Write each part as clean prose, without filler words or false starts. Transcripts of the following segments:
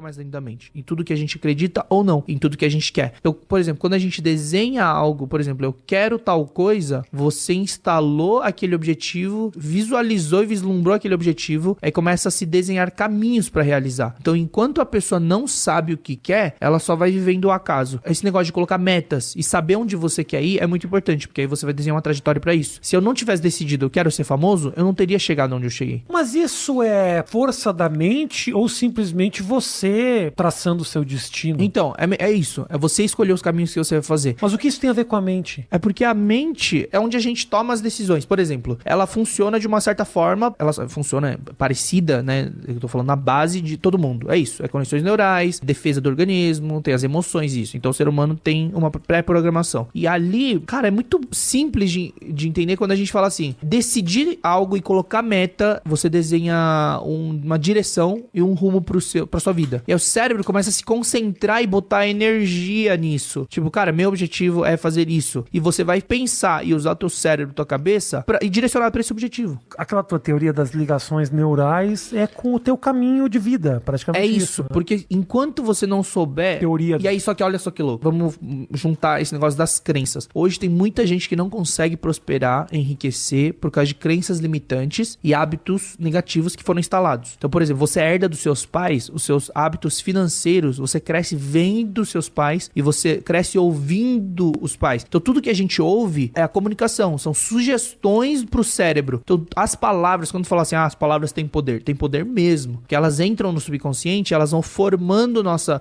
mais lindamente, em tudo que a gente acredita ou não, em tudo que a gente quer. Eu, por exemplo, quando a gente desenha algo, por exemplo, eu quero tal coisa, você instalou aquele objetivo, visualizou e vislumbrou aquele objetivo, aí começa a se desenhar caminhos para realizar. Então, enquanto a pessoa não sabe o que quer, ela só vai vivendo o acaso. Esse negócio de colocar metas e saber onde você quer ir é muito importante, porque aí você vai desenhar uma trajetória para isso. Se eu não tivesse decidido eu quero ser famoso, eu não teria chegado onde eu cheguei. Mas isso é força da mente ou simplesmente você traçando o seu destino? Então, é isso. É você escolher os caminhos que você vai fazer. Mas o que isso tem a ver com a mente? É porque a mente é onde a gente toma as decisões. Por exemplo, ela funciona de uma certa forma, ela funciona parecida, né? Eu tô falando na base de todo mundo. É isso. É conexões neurais, defesa do organismo, tem as emoções, isso. Então o ser humano tem uma pré-programação. E ali, cara, é muito simples de entender quando a gente fala assim, decidir algo e colocar meta, você desenha uma direção e um rumo pra sua vida. E aí o cérebro começa a se concentrar e botar energia nisso. Tipo, cara, meu objetivo é fazer isso. E você vai pensar e usar teu cérebro, tua cabeça, e direcionar pra esse objetivo. Aquela tua teoria das ligações neurais é com o teu caminho de vida, praticamente. É isso, né? Porque enquanto você não souber... Teoria... E aí, só que olha só que louco. Vamos juntar esse negócio das crenças. Hoje tem muita gente que não consegue prosperar, enriquecer, por causa de crenças limitantes e hábitos negativos que foram instalados. Então, por exemplo, você herda dos seus pais os seus hábitos financeiros, você cresce vendo seus pais e você cresce ouvindo os pais. Então, tudo que a gente ouve é a comunicação, são sugestões pro cérebro. Então, as palavras, quando fala assim, as palavras têm poder mesmo, porque elas entram no subconsciente, elas vão formando nossa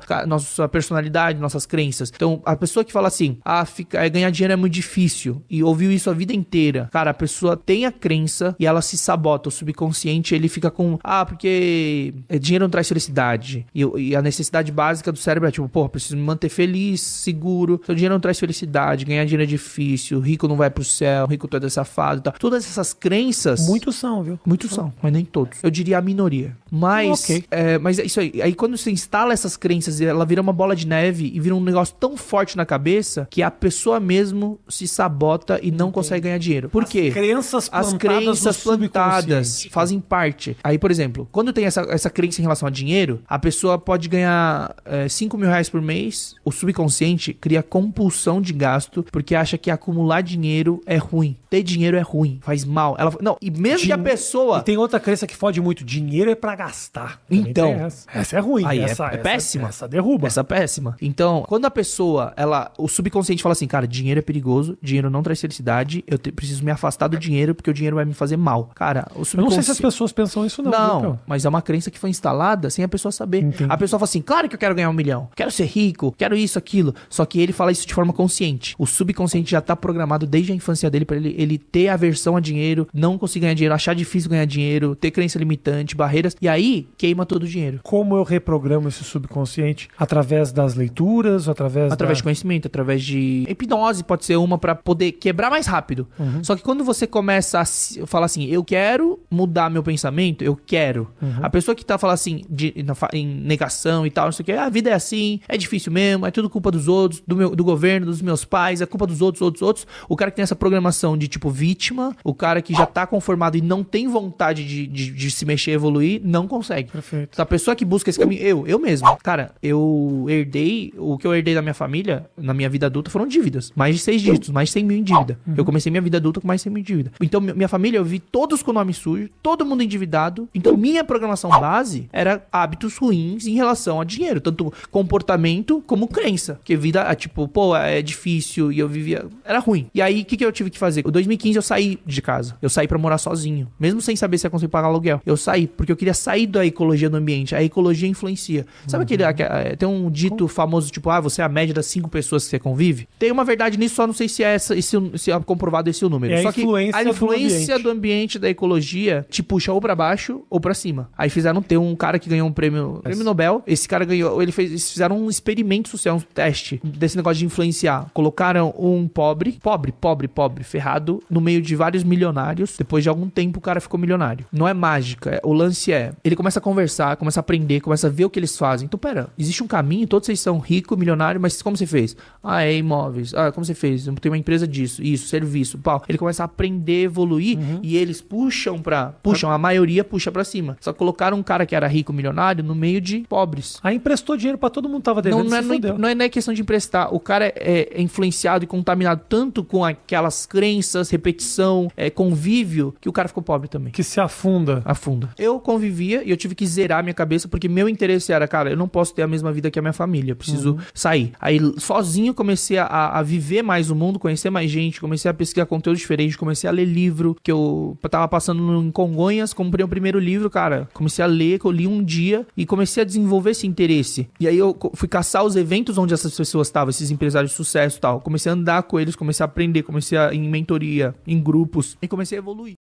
personalidade, nossas crenças. Então, a pessoa que fala assim, ganhar dinheiro é muito difícil, e ouviu isso a vida inteira, cara, a pessoa tem a crença e ela se sabota. O subconsciente, ele fica com, porque dinheiro não traz felicidade. E a necessidade básica do cérebro é tipo, preciso me manter feliz, seguro. Então, dinheiro não traz felicidade, ganhar dinheiro é difícil, rico não vai pro céu, rico todo é safado e tal. Todas essas crenças... Muitos são, viu? Muitos são, mas nem todos. Eu diria a minoria. Mas... Okay. Mas é isso aí. Aí quando você instala essas crenças, ela vira uma bola de neve e vira um negócio tão forte na cabeça que a pessoa mesmo se sabota e não consegue ganhar dinheiro. Por quê? As crenças plantadas fazem parte. Aí, por exemplo, quando tem essa crença em relação a dinheiro, a pessoa pode ganhar 5 mil reais por mês, o subconsciente cria compulsão de gasto porque acha que acumular dinheiro é ruim. Ter dinheiro é ruim, faz mal. E mesmo que a pessoa... E tem outra crença que fode muito, dinheiro é pra gastar. Então... Essa é ruim. Aí essa é péssima. Essa derruba. Essa é péssima. Então, quando a pessoa, o subconsciente fala assim, cara, dinheiro é perigoso, dinheiro não traz felicidade, eu preciso me afastar do dinheiro porque o dinheiro vai me fazer mal. Cara, o subconsciente... Eu não sei se as pessoas pensam isso não, mas é uma crença que foi instalada sem a pessoa saber. Entendi. A pessoa fala assim, claro que eu quero ganhar 1 milhão, quero ser rico, quero isso, aquilo. Só que ele fala isso de forma consciente. O subconsciente já tá programado desde a infância dele pra ele ter aversão a dinheiro, não conseguir ganhar dinheiro, achar difícil ganhar dinheiro, ter crença limitante, barreiras, e aí queima todo o dinheiro. Como eu reprogramo esse subconsciente? Através das leituras, através de conhecimento, através de hipnose, pode ser uma pra poder quebrar mais rápido. Uhum. Só que quando você começa a falar assim, eu quero mudar meu pensamento, eu quero. Uhum. A pessoa que tá falando assim, em negação e tal, não sei o que, a vida é assim, é difícil mesmo, é tudo culpa dos outros, do governo, dos meus pais, é culpa dos outros. O cara que tem essa programação de tipo vítima, o cara que já tá conformado e não tem vontade de se mexer, evoluir, não consegue. Perfeito. Então, a pessoa que busca esse caminho, eu mesmo. Cara, o que eu herdei da minha família, na minha vida adulta, foram dívidas. Mais de 6 dígitos, mais de 100 mil em dívida. Uhum. Eu comecei minha vida adulta com mais de 100 mil em dívida. Então, minha família, eu vi todos com nome sujo, todo mundo endividado. Então, minha programação base era hábitos ruins em relação a dinheiro. Tanto comportamento como crença. Porque vida, é difícil e eu vivia... Era ruim. E aí, o que eu tive que fazer? Em 2015, eu saí de casa. Eu saí pra morar sozinho. Mesmo sem saber se ia conseguir pagar aluguel. Eu saí, porque eu queria sair da ecologia do ambiente. A ecologia influencia. Sabe aquele... Tem um dito famoso, você é a média das 5 pessoas que você convive? Tem uma verdade nisso, só não sei se é essa, se é comprovado esse o número. Só que a influência do ambiente, da ecologia, te puxa ou pra baixo ou pra cima. Aí fizeram ter um cara que ganhou um prêmio Nobel. Esse cara ganhou... Eles fizeram um experimento social, um teste desse negócio de influenciar. Colocaram um pobre, ferrado, no meio de vários milionários. Depois de algum tempo, o cara ficou milionário. Não é mágica. O lance é... Ele começa a conversar, começa a aprender, começa a ver o que eles fazem. Então, pera, existe um caminho, todos vocês são ricos, milionários, mas como você fez? É imóveis. Como você fez? Tem uma empresa disso, isso, serviço, pau. Ele começa a aprender, evoluir, e eles puxam a maioria puxa pra cima. Só colocaram um cara que era rico, milionário, no meio de pobres. Aí emprestou dinheiro pra todo mundo que tava devendo. Não é questão de emprestar. O cara é influenciado e contaminado tanto com aquelas crenças, repetição, convívio, que o cara ficou pobre também. Que se afunda. Afunda. Eu convivia e eu tive que zerar a minha cabeça porque meu interesse era, cara, eu não posso ter a mesma vida que a minha família. Eu preciso sair. Aí sozinho comecei a viver mais o mundo, conhecer mais gente, comecei a pesquisar conteúdo diferente, comecei a ler livro, que eu tava passando em Congonhas, comprei o primeiro livro, cara, comecei a ler, que eu li um dia e comecei a desenvolver esse interesse. E aí eu fui caçar os eventos onde essas pessoas estavam, esses empresários de sucesso e tal. Comecei a andar com eles, comecei a aprender, comecei a ir em mentoria, em grupos e comecei a evoluir.